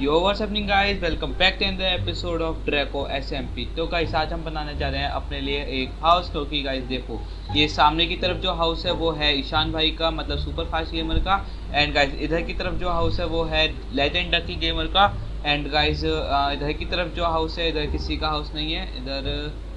Yo what's happening guys, welcome back to the episode of Draco SMP। तो guys आज हम बनाने जा रहे हैं अपने लिए एक हाउस, क्योंकि गाइस देखो ये सामने की तरफ जो हाउस है वो है ईशान भाई का, मतलब सुपर फास्ट गेमर का। एंड गाइस इधर की तरफ जो हाउस है वो है लेजेंड डकी गेमर का। एंड गाइस इधर की तरफ जो हाउस है, इधर किसी का हाउस नहीं है, इधर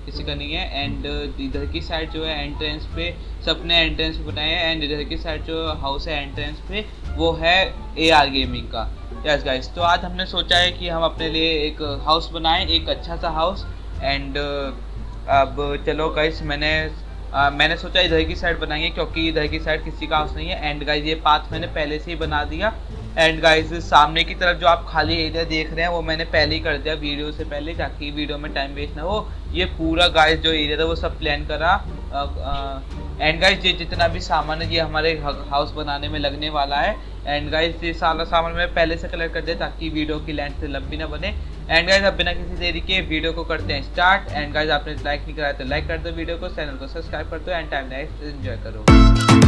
किसी का नहीं है। एंड इधर की साइड जो है एंट्रेंस पे सबने एंट्रेंस बनाए हैं। एंड इधर की साइड जो हाउस है एंट्रेंस पे वो है AR गेमिंग का। यस गाइस, तो आज हमने सोचा है कि हम अपने लिए एक हाउस बनाएं, एक अच्छा सा हाउस। एंड अब चलो गाइस, मैंने सोचा इधर की साइड बनाएंगे क्योंकि इधर की साइड किसी का हाउस नहीं है। एंड गाइस ये पाथ मैंने पहले से ही बना दिया। एंड गाइस सामने की तरफ जो आप खाली एरिया देख रहे हैं वो मैंने पहले ही कर दिया वीडियो से पहले, ताकि वीडियो में टाइम वेस्ट ना हो। ये पूरा गाइस जो एरिया था वो सब प्लान करा। एंड गाइस ये जितना भी सामान है ये हमारे हाउस बनाने में लगने वाला है। एंड गाइस ये सारा सामान मैं पहले से कलेक्ट कर दिया ताकि वीडियो की लेंथ से लंबी ना बने। एंड गाइस अब बिना किसी देरी के वीडियो को करते हैं स्टार्ट। एंड गाइस आपने लाइक नहीं कराया तो लाइक कर दो वीडियो को, चैनल को सब्सक्राइब कर दो एंड टाइम लाइफ एंजॉय करो।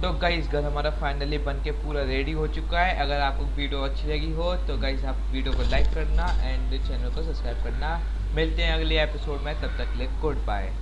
तो गाइस घर हमारा फाइनली बनके पूरा रेडी हो चुका है। अगर आपको वीडियो अच्छी लगी हो तो गाइस आप वीडियो को लाइक करना एंड चैनल को सब्सक्राइब करना। मिलते हैं अगले एपिसोड में, तब तक के लिए गुड बाय।